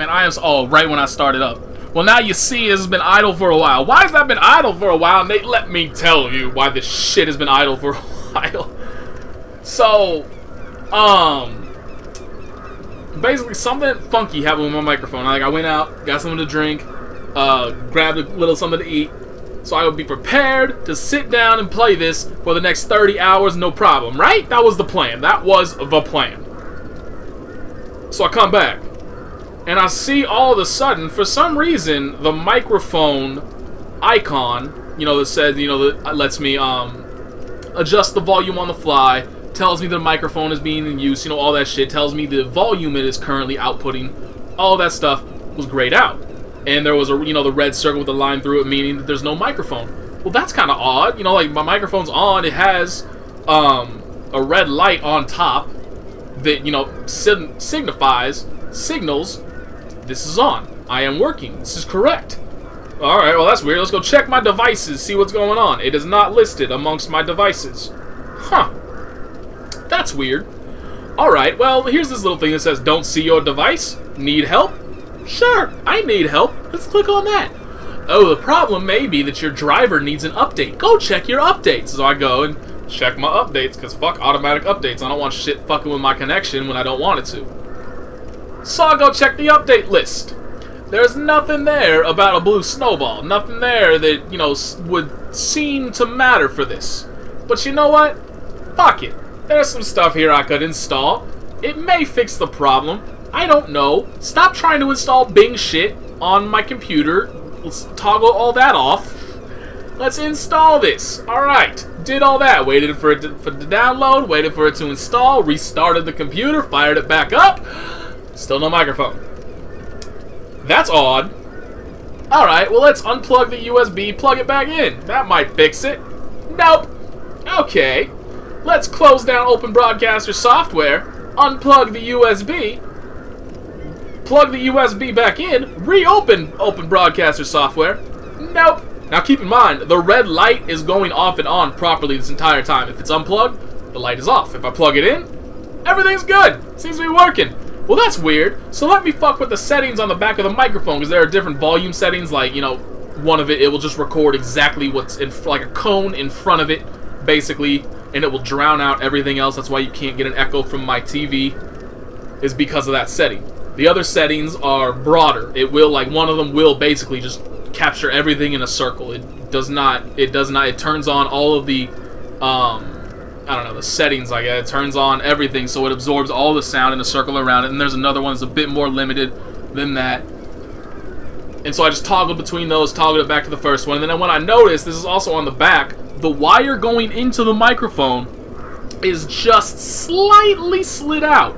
Man, I was all right when I started up. Well, now you see it's been idle for a while. Why has that been idle for a while? Nate, let me tell you why this shit has been idle for a while. So, basically something funky happened with my microphone. Like, I went out, got something to drink, grabbed a little something to eat, so I would be prepared to sit down and play this for the next 30 hours, no problem, right? That was the plan. That was the plan. So I come back. And I see all of a sudden, for some reason, the microphone icon, you know, that says, you know, that lets me adjust the volume on the fly, tells me the microphone is being in use, you know, all that shit, tells me the volume it is currently outputting, all that stuff was grayed out. And there was, you know, the red circle with the line through it, meaning that there's no microphone. Well, that's kind of odd, you know, like, my microphone's on, it has a red light on top that, you know, signals this is on. I am working. This is correct. Alright, well that's weird. Let's go check my devices, see what's going on. It is not listed amongst my devices. Huh. That's weird. Alright, well here's this little thing that says, don't see your device? Need help? Sure, I need help. Let's click on that. Oh, the problem may be that your driver needs an update. Go check your updates. So I go and check my updates, because fuck automatic updates. I don't want shit fucking with my connection when I don't want it to. So I'll go check the update list. There's nothing there about a blue snowball. Nothing there that, you know, would seem to matter for this. But you know what? Fuck it. There's some stuff here I could install. It may fix the problem. I don't know. Stop trying to install Bing shit on my computer. Let's toggle all that off. Let's install this. Alright. Did all that. Waited for it to download. Waited for it to install. Restarted the computer. Fired it back up. Still no microphone. That's odd. Alright, well let's unplug the USB, plug it back in. That might fix it. Nope. Okay. Let's close down Open Broadcaster Software, unplug the USB, plug the USB back in, reopen Open Broadcaster Software. Nope. Now keep in mind, the red light is going off and on properly this entire time. If it's unplugged, the light is off. If I plug it in, everything's good. Seems to be working. Well, that's weird. So let me fuck with the settings on the back of the microphone, because there are different volume settings. Like, you know, one of it will just record exactly what's in, like a cone in front of it, basically, and it will drown out everything else. That's why you can't get an echo from my TV, is because of that setting. The other settings are broader. It will, like, one of them will basically just capture everything in a circle. It turns on all of the, I don't know, the settings, like it turns on everything, so it absorbs all the sound in a circle around it. And there's another one that's a bit more limited than that. And so I just toggled between those, toggled it back to the first one. And then when I noticed, this is also on the back, the wire going into the microphone is just slightly slid out.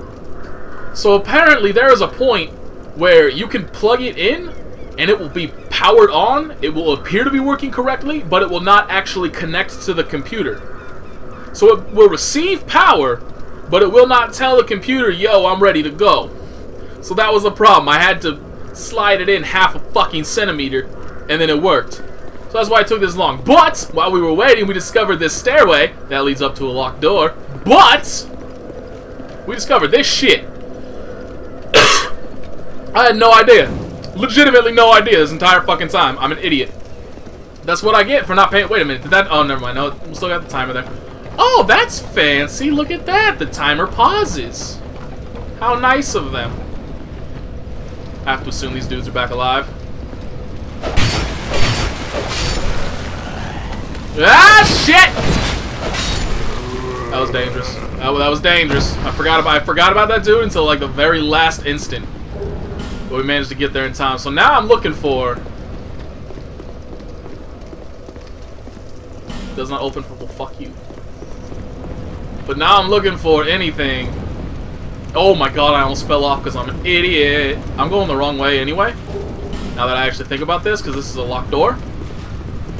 So apparently there is a point where you can plug it in and it will be powered on. It will appear to be working correctly, but it will not actually connect to the computer. So it will receive power, but it will not tell the computer, yo, I'm ready to go. So that was the problem. I had to slide it in half a fucking centimeter, and then it worked. So that's why it took this long. But, while we were waiting, we discovered this stairway that leads up to a locked door. But, we discovered this shit. I had no idea. Legitimately no idea this entire fucking time. I'm an idiot. That's what I get for not paying. Wait a minute. Did that? Oh, never mind. No, we still got the timer there. Oh, that's fancy. Look at that. The timer pauses. How nice of them. I have to assume these dudes are back alive. Ah, shit! That was dangerous. That was dangerous. I forgot about that dude until like the very last instant. But we managed to get there in time. So now I'm looking for... Does not open for... Well, fuck you. But now I'm looking for anything. Oh my god, I almost fell off because I'm an idiot. I'm going the wrong way anyway. Now that I actually think about this, because this is a locked door.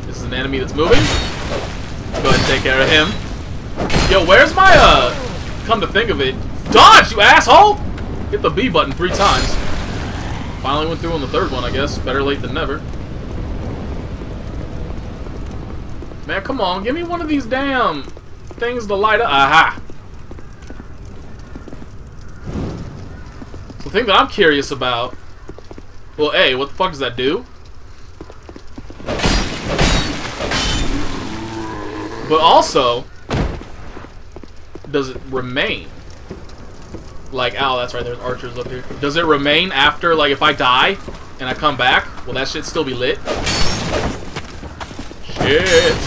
This is an enemy that's moving. Let's go ahead and take care of him. Yo, where's my, come to think of it. Dodge, you asshole! Hit the B button 3 times. Finally went through on the 3rd one, I guess. Better late than never. Man, come on, give me one of these damn... things to light up. Aha! The thing that I'm curious about Well, hey, what the fuck does that do? But also, does it remain? Like, ow, that's right, there's archers up here. Does it remain after, like, if I die and I come back? Will that shit still be lit? Shit.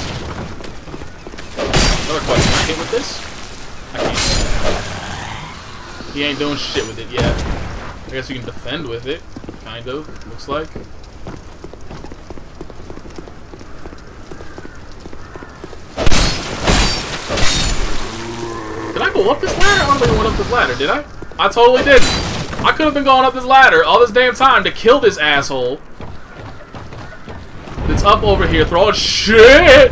Another question. Can I hit with this? I can't. He ain't doing shit with it yet. I guess you can defend with it. Kind of, looks like. Did I go up this ladder? I don't think I went up this ladder, did I? I totally didn't. I could have been going up this ladder all this damn time to kill this asshole. It's up over here throwing shit!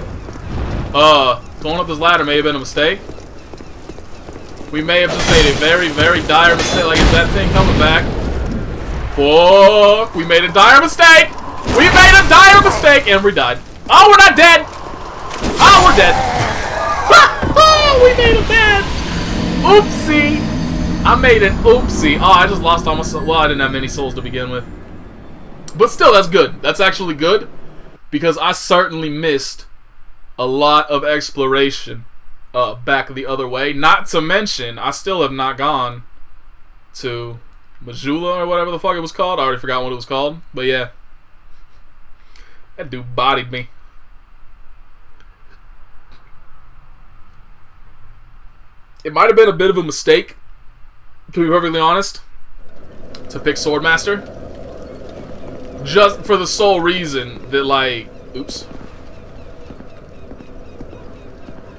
Going up this ladder may have been a mistake. We may have just made a very, very dire mistake. Like, is that thing coming back? Fuck! We made a dire mistake! We made a dire mistake! And we died. Oh, we're not dead! Oh, we're dead! We made a bad! Oopsie! I made an oopsie. Oh, I just lost all my souls. Well, I didn't have many souls to begin with. But still, that's good. That's actually good. Because I certainly missed a lot of exploration back the other way. Not to mention, I still have not gone to Majula or whatever the fuck it was called. I already forgot what it was called. But yeah. That dude bodied me. It might have been a bit of a mistake, to be perfectly honest, to pick Swordmaster. Just for the sole reason that, like, oops.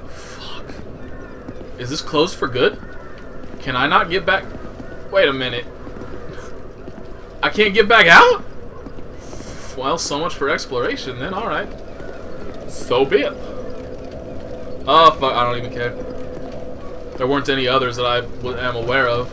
Fuck. Is this closed for good? Can I not get back? Wait a minute. I can't get back out? Well, so much for exploration then, alright. So be it. Oh, fuck, I don't even care. There weren't any others that I am aware of.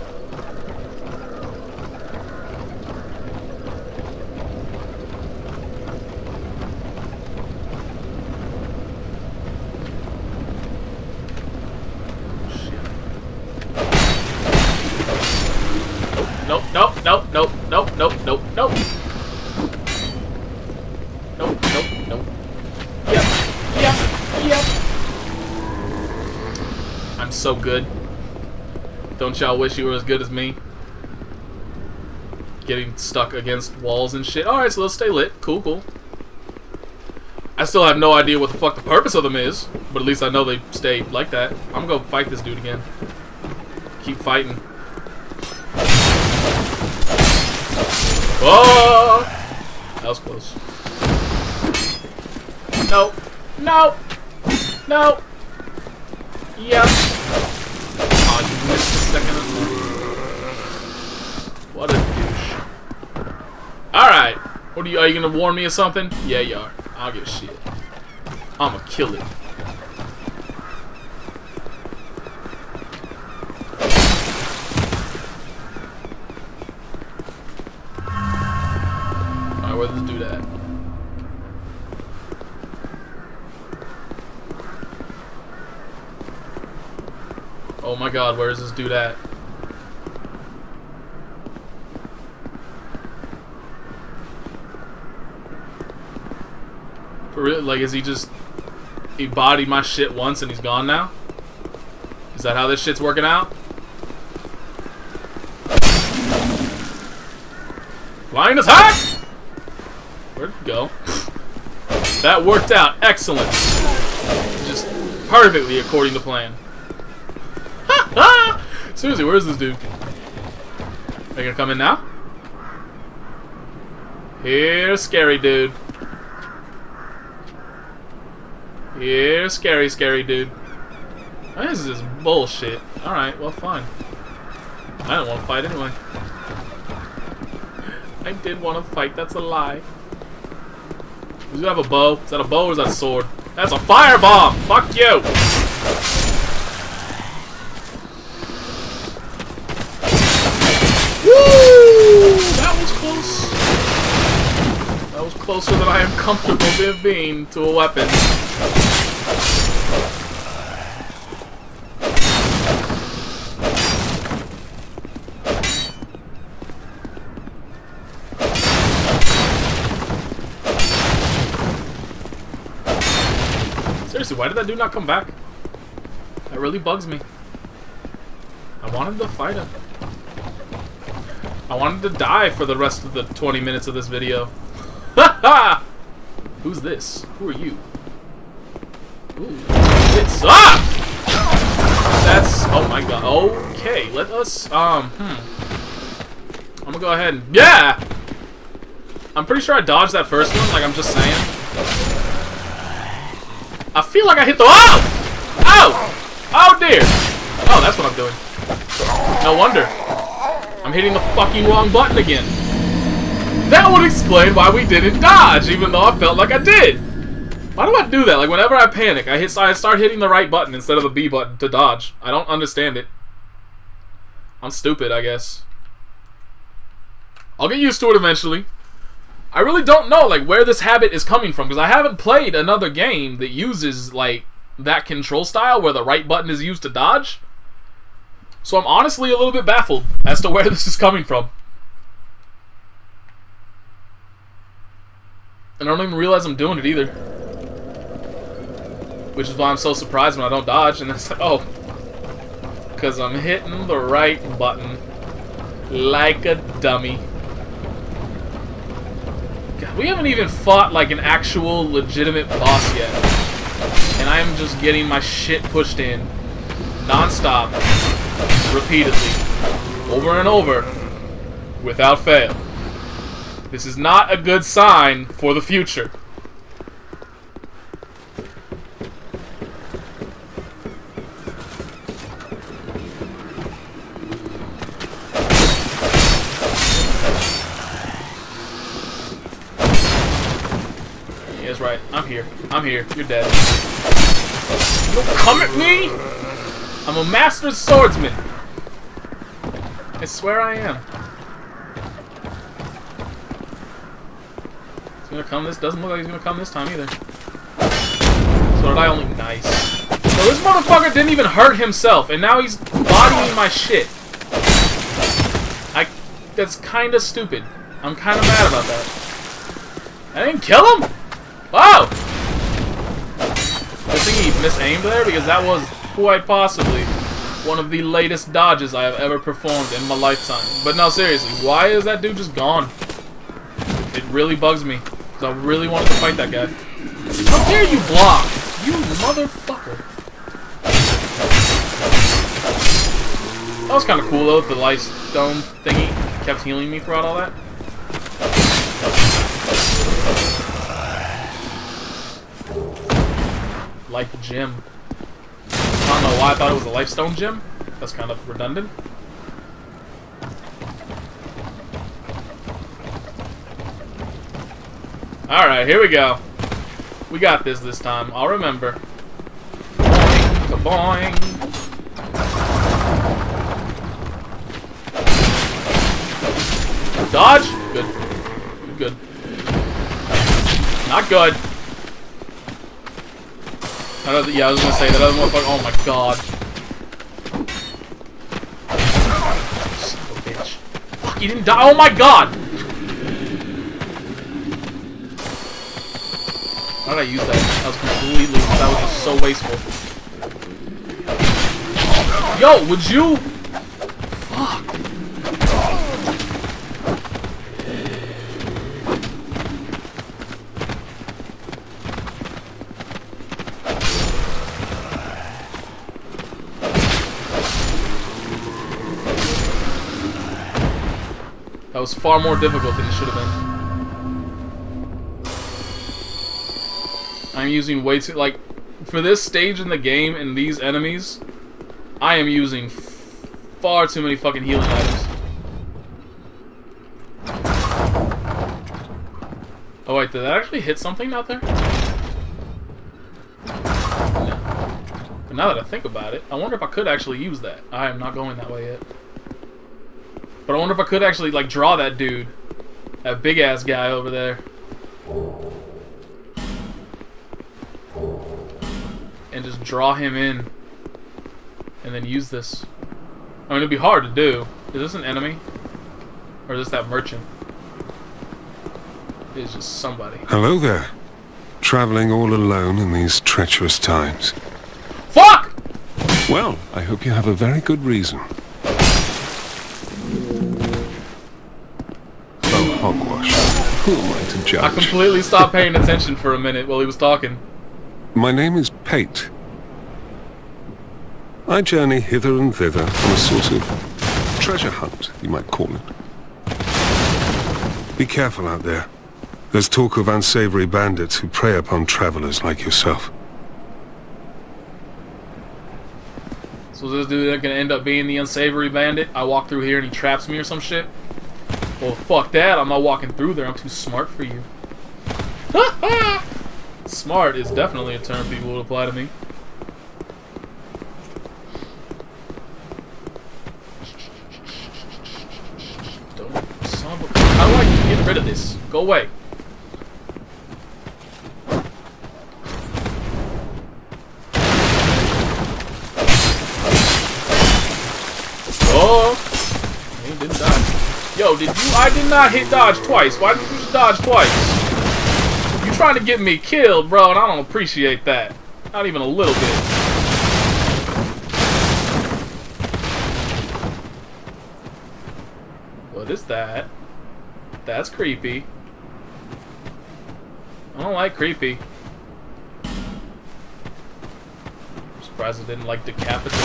Nope, nope, nope, nope, nope, nope, nope, nope. Nope, nope, nope. Yep, yep, yep. I'm so good. Don't y'all wish you were as good as me? Getting stuck against walls and shit. Alright, so let's stay lit. Cool, cool. I still have no idea what the fuck the purpose of them is, but at least I know they stay like that. I'm gonna fight this dude again. Keep fighting. Oh! That was close. No. No. No. Yep. Oh, you missed the second one. What a douche. Alright. What are you gonna warn me of something? Yeah, you are. I don't give a shit. I'ma kill it. Let's do that. Oh my god, where is this dude at? For real? Like, is he just... He bodied my shit once and he's gone now? Is that how this shit's working out? Lion is hot! Where'd it go? That worked out. Excellent. Just perfectly according to plan. Seriously, where's this dude? Are you gonna come in now? Here's scary dude. Here's scary, scary dude. Why is this bullshit? Alright, well, fine. I don't want to fight anyway. I did want to fight, that's a lie. Do you have a bow? Is that a bow or is that a sword? That's a firebomb! Fuck you! Woo! That was close. That was closer than I am comfortable with being to a weapon. Seriously, why did that dude not come back? That really bugs me. I wanted to fight him. I wanted to die for the rest of the 20 minutes of this video. Ha ha! Who's this? Who are you? Ooh, it's up! That's, oh my god. Okay, let us, I'm gonna go ahead and, yeah! I'm pretty sure I dodged that first one, like I'm just saying. I feel like I hit the, oh! Oh! Oh dear! Oh, that's what I'm doing. No wonder. I'm hitting the fucking wrong button again. That would explain why we didn't dodge, even though I felt like I did. Why do I do that? Like, whenever I panic, I start hitting the right button instead of the B button to dodge. I don't understand it. I'm stupid, I guess. I'll get used to it eventually. I really don't know, like, where this habit is coming from, because I haven't played another game that uses, like, that control style where the right button is used to dodge. So I'm honestly a little bit baffled as to where this is coming from. And I don't even realize I'm doing it either. Which is why I'm so surprised when I don't dodge, and it's like, oh. Because I'm hitting the right button. Like a dummy. God, we haven't even fought like an actual legitimate boss yet. And I'm just getting my shit pushed in. Non-stop. Repeatedly. Over and over. Without fail. This is not a good sign for the future. Yeah, that's right. I'm here. I'm here. You're dead. Don't come at me! I'm a master swordsman. I swear I am. Gonna come this doesn't look like he's gonna come this time either. So did I only nice. So this motherfucker didn't even hurt himself, and now he's bodying my shit. That's kinda stupid. I'm kinda mad about that. I didn't kill him? Wow! I think he misaimed there because that was quite possibly one of the latest dodges I have ever performed in my lifetime. But no, seriously, why is that dude just gone? It really bugs me. I really wanted to fight that guy. How dare you block? You motherfucker. That was kind of cool though, the light stone thingy kept healing me throughout all that. Life gem. I don't know why I thought it was a life stone gem. That's kind of redundant. Alright, here we go. We got this time. I'll remember. Boing, kaboing. Dodge? Good. Good. Not good. Yeah, I was gonna say that other motherfucker. Oh my god. Son of a bitch. Fuck, he didn't die. Oh my god! How did I use that? That was completely, that was just so wasteful. Yo, would you? Fuck. That was far more difficult than it should have been. I'm using way too, like, for this stage in the game and these enemies, I am using far too many fucking healing items. Oh wait, did that actually hit something out there? No. But now that I think about it, I wonder if I could actually use that. I am not going that way yet. But I wonder if I could actually, like, draw that dude. That big ass guy over there. And just draw him in and then use this. I mean, it'd be hard to do. Is this an enemy? Or is this that merchant? It's just somebody. Hello there. Traveling all alone in these treacherous times. Fuck! Well, I hope you have a very good reason. Oh, hogwash. Who am I to judge? I completely stopped paying attention for a minute while he was talking. My name is Pate. I journey hither and thither on a sort of treasure hunt, you might call it. Be careful out there. There's talk of unsavory bandits who prey upon travelers like yourself. So is this dude gonna end up being the unsavory bandit? I walk through here and he traps me or some shit? Well, fuck that. I'm not walking through there. I'm too smart for you. Smart is definitely a term people would apply to me. How do I get rid of this? Go away. Oh! He didn't dodge. Yo, did you? I did not hit dodge twice. Why did you dodge twice? You're trying to get me killed, bro, and I don't appreciate that. Not even a little bit. What is that? That's creepy. I don't like creepy. I'm surprised I didn't like decapitate.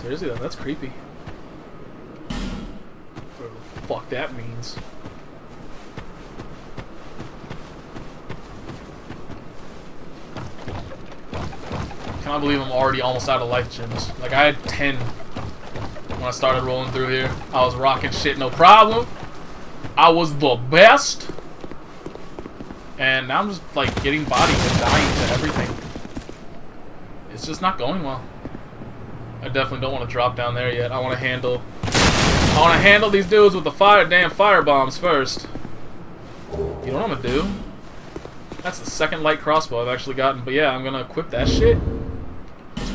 Seriously though, that's creepy. Whatever the fuck that means. I believe I'm already almost out of life gems. Like, I had 10 when I started rolling through here. I was rocking shit, no problem. I was the best. And now I'm just, like, getting bodied and dying to everything. It's just not going well. I definitely don't want to drop down there yet. I want to handle these dudes with the damn firebombs first. You know what I'm going to do? That's the second light crossbow I've actually gotten. But yeah, I'm going to equip that shit.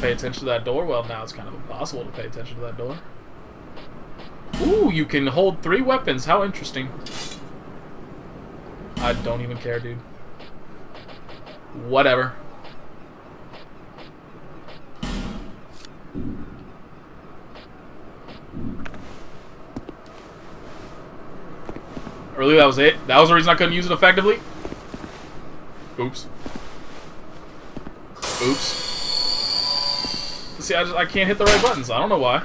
Pay attention to that door. Well, now it's kind of impossible to pay attention to that door. Ooh, you can hold 3 weapons. How interesting. I don't even care, dude. Whatever. Really, that was it? That was the reason I couldn't use it effectively? Oops. Oops. See, I can't hit the right buttons. I don't know why.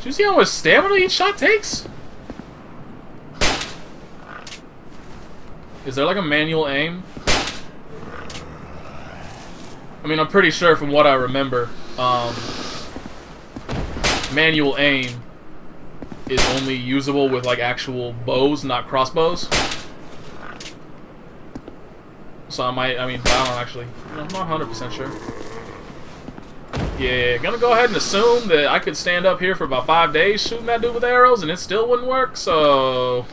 Do you see how much stamina each shot takes? Is there like a manual aim? I mean, I'm pretty sure from what I remember, manual aim is only usable with like actual bows, not crossbows. So I mean, I don't actually, I'm not 100% sure. Yeah, gonna go ahead and assume that I could stand up here for about 5 days shooting that dude with arrows and it still wouldn't work, so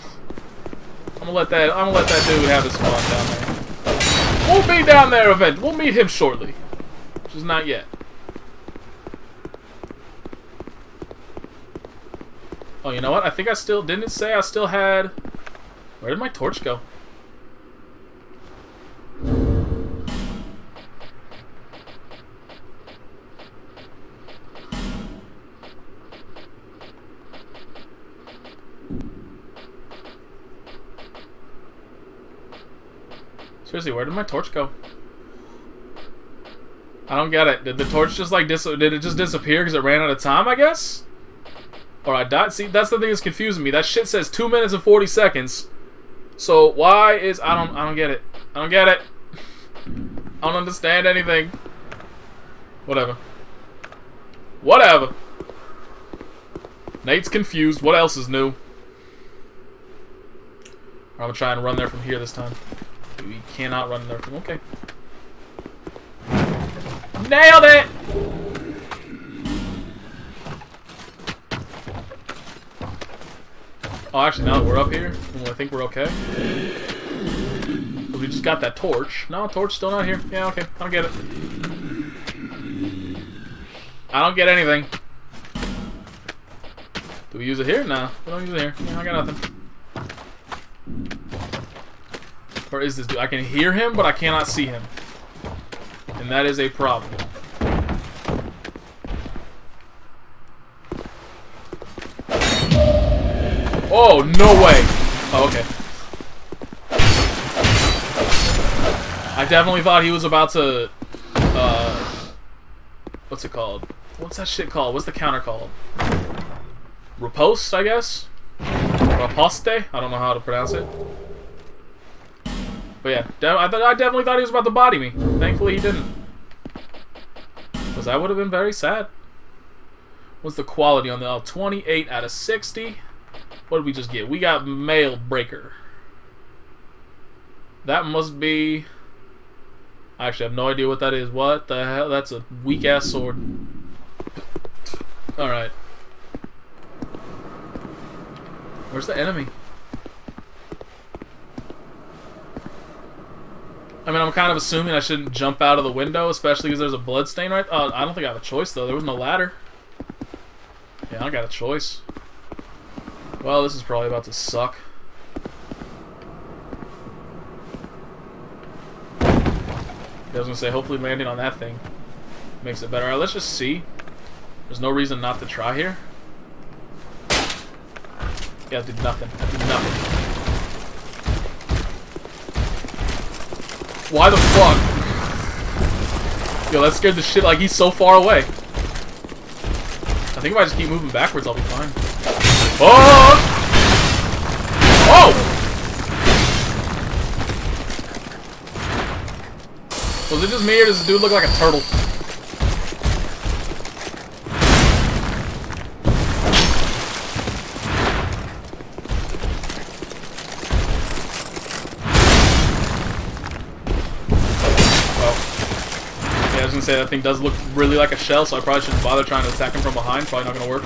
I'm gonna let that dude have his fun down there. We'll be down there eventually. We'll meet him shortly. Which is not yet. Oh, you know what? I think I still didn't say I still had. Where did my torch go? Seriously, where did my torch go? I don't get it. Did the torch just like disappear because it ran out of time, I guess? Or I died? See, that's the thing that's confusing me. That shit says 2 minutes and 40 seconds. So why is I don't get it. I don't get it. I don't understand anything. Whatever. Whatever. Nate's confused. What else is new? I'm gonna try and run there from here this time. We cannot run there from. Okay. Nailed it! Oh, actually, now that we're up here, I think we're okay. We just got that torch. No, torch still not here. Yeah, okay. I don't get it. I don't get anything. Do we use it here? No, we don't use it here. No, I got nothing. Where is this dude? I can hear him, but I cannot see him. And that is a problem. Oh, no way! Oh, okay. I definitely thought he was about to... what's it called? What's that shit called? What's the counter called? Riposte, I guess? Riposte? I don't know how to pronounce it. But yeah, I definitely thought he was about to body me. Thankfully, he didn't. Because that would have been very sad. What's the quality on the L? 28 out of 60. What did we just get? We got Mail Breaker. That must be... I actually have no idea what that is. What the hell? That's a weak-ass sword. Alright. Where's the enemy? I mean, I'm kind of assuming I shouldn't jump out of the window, especially because there's a blood stain right... Oh, I don't think I have a choice, though. There was no ladder. Yeah, I don't got a choice. Well, this is probably about to suck. I was gonna say, hopefully landing on that thing makes it better. Alright, let's just see. There's no reason not to try here. Yeah, I did nothing. I did nothing. Why the fuck? Yo, that scared the shit. Like, he's so far away. I think if I just keep moving backwards, I'll be fine. Oh! Oh! Was it just me or does this dude look like a turtle? Oh. Yeah, I was gonna say that thing does look really like a shell, so I probably shouldn't bother trying to attack him from behind. Probably not gonna work.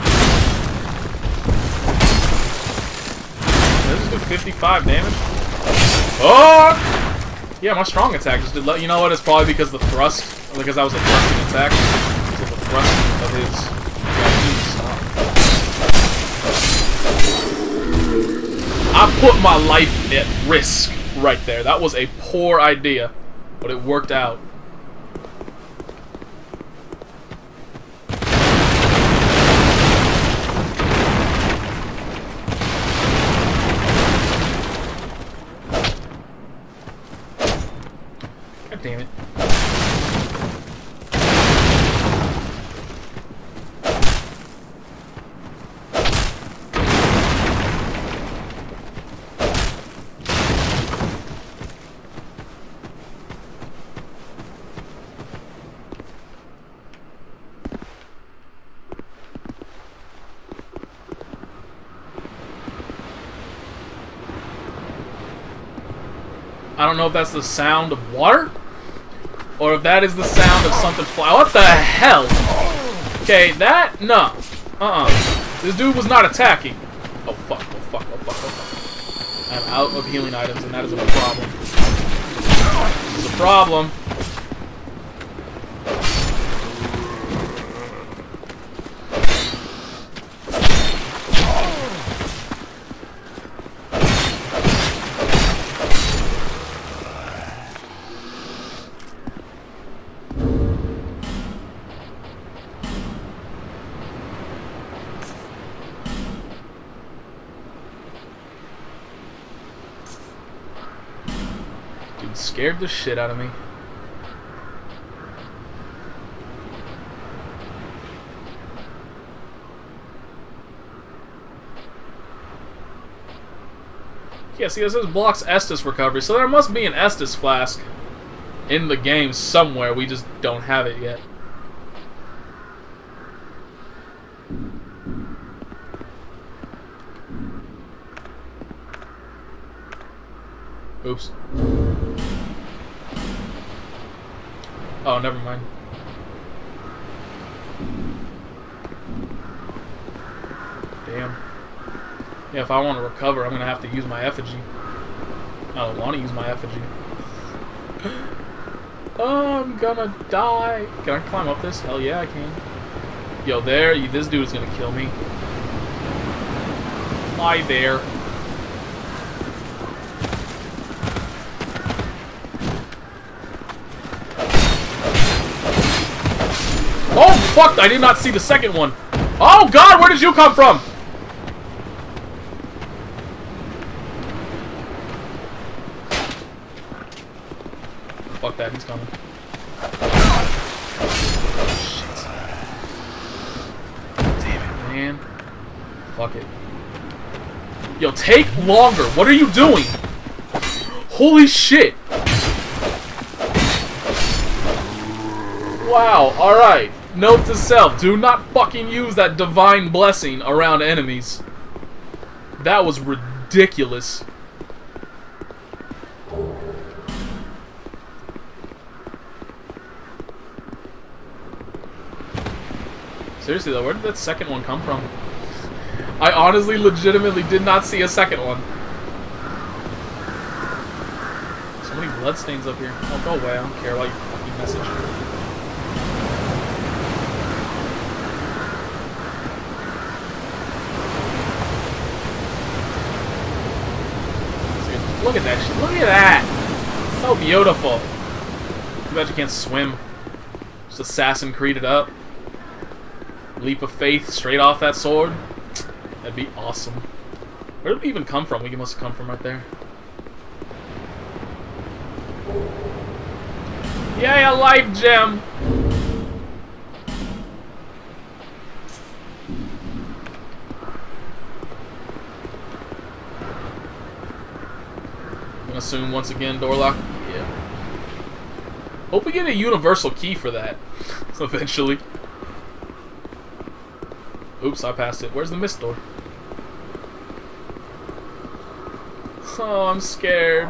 This is good 55 damage. Oh! Yeah, my strong attack just did. You know what? It's probably because the thrust, because that was a thrusting attack. So the thrust of his. I put my life at risk right there. That was a poor idea, but it worked out. Damn it. I don't know if that's the sound of water? Or if that is the sound of something fly. What the hell? Okay, that? No. This dude was not attacking. Oh fuck, oh fuck, oh fuck, oh fuck. I'm out of healing items and that is a problem. This is a problem. Scared the shit out of me. Yeah, see, this is blocks Estus recovery, so there must be an Estus flask in the game somewhere. We just don't have it yet. Oops. Oh, never mind. Damn. Yeah, if I want to recover, I'm going to have to use my effigy. I don't want to use my effigy. I'm gonna die. Can I climb up this? Hell yeah, I can. Yo, there. This dude's going to kill me. Hi there. Oh, fuck! I did not see the second one. Oh, God! Where did you come from? Fuck that. He's coming. Shit. Damn it, man. Fuck it. Yo, take longer. What are you doing? Holy shit. Wow, alright. Note to self, do not fucking use that divine blessing around enemies. That was ridiculous. Seriously though, where did that second one come from? I honestly, legitimately did not see a second one. So many bloodstains up here. Oh, go away. I don't care about your fucking message. Look at that shit. Look at that. It's so beautiful. Too bad you can't swim. Just Assassin Creed it up. Leap of faith straight off that sword. That'd be awesome. Where did we even come from? We must have come from right there. Yay, a life gem! I'm gonna assume once again, door lock. Yeah. Hope we get a universal key for that. Eventually. Oops, I passed it. Where's the mist door? Oh, I'm scared.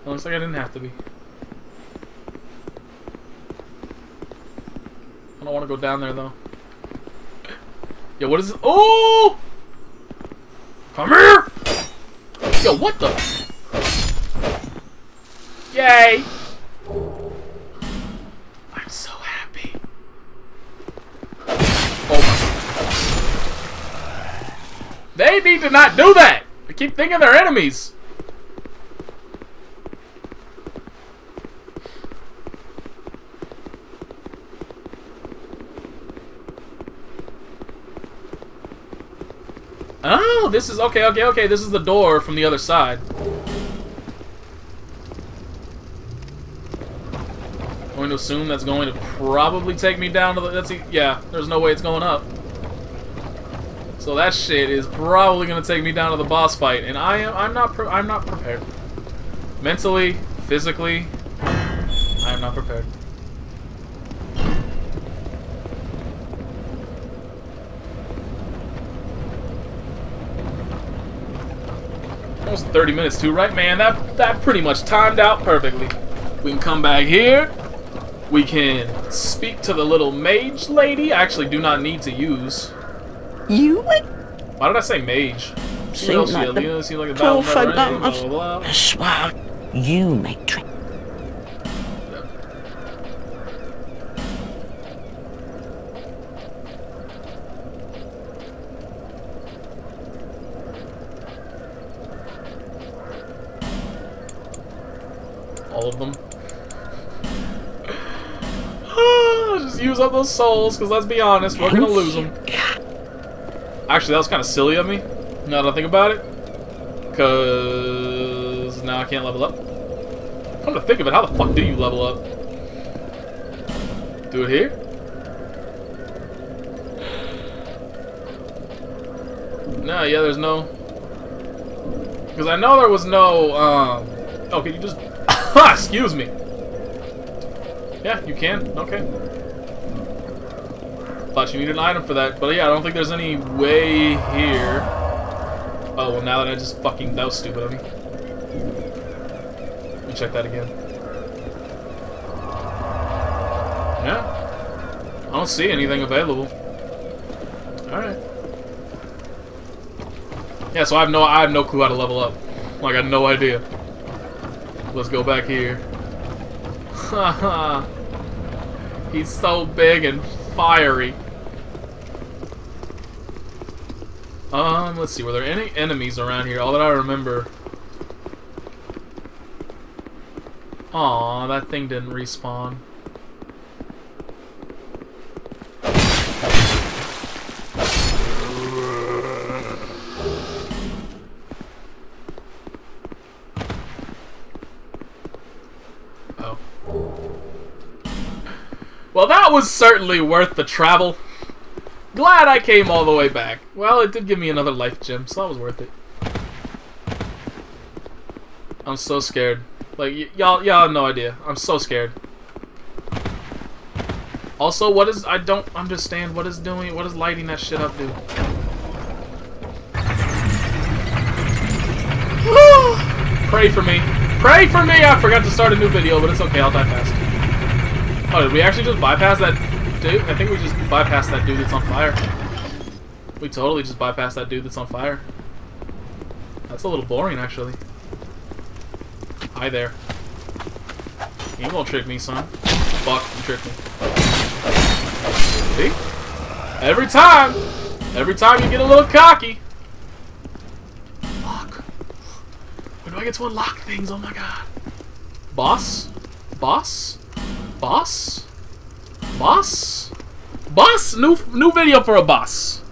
It looks like I didn't have to be. I don't want to go down there, though. Yo, what is this? Oh! Come here! Yo, what the? Yay! I'm so happy. Oh my. They need to not do that! I keep thinking they're enemies. Oh, this is okay, this is the door from the other side. I'm going to assume that's going to probably take me down to the... That's, yeah, there's no way it's going up. So that shit is probably going to take me down to the boss fight, and I'm not prepared. Mentally, physically, I am not prepared. Almost 30 minutes too, right, man? That pretty much timed out perfectly. We can come back here. We can speak to the little mage lady. I actually do not need to use. You what? Why did I say mage? Seems like the poor folk of the swag. You make trick. All of them. Just use up those souls, because let's be honest, we're gonna lose them. Actually, that was kind of silly of me, now that I think about it. Because now I can't level up. Come to think of it, how the fuck do you level up? Do it here? No, yeah, there's no... Because I know there was no... Oh, can you just... Excuse me. Yeah, you can. Okay. Thought you needed an item for that, but yeah, I don't think there's any way here. Oh, well, now that I just fucking... That was stupid of me. Let me check that again. Yeah. I don't see anything available. Alright. Yeah, so I have no clue how to level up. Like, I have no idea. Let's go back here. Haha. He's so big and fiery. Let's see, were there any enemies around here? All that I remember. Aw, that thing didn't respawn. Oh. Well, that was certainly worth the travel. Glad I came all the way back. Well, it did give me another life gem, so that was worth it. I'm so scared. Like, y'all have no idea. I'm so scared. Also, what is... I don't understand what is doing... What is lighting that shit up do? Pray for me. Pray for me! I forgot to start a new video, but it's okay. I'll die fast. Oh, did we actually just bypass that... Dude, I think we just bypassed that dude that's on fire. We totally just bypassed that dude that's on fire. That's a little boring, actually. Hi there. You won't trick me, son. Fuck, you tricked me. See? Every time you get a little cocky. Fuck. When do I get to unlock things? Oh my god. Boss? Boss? Boss? Boss? Boss? New video for a boss.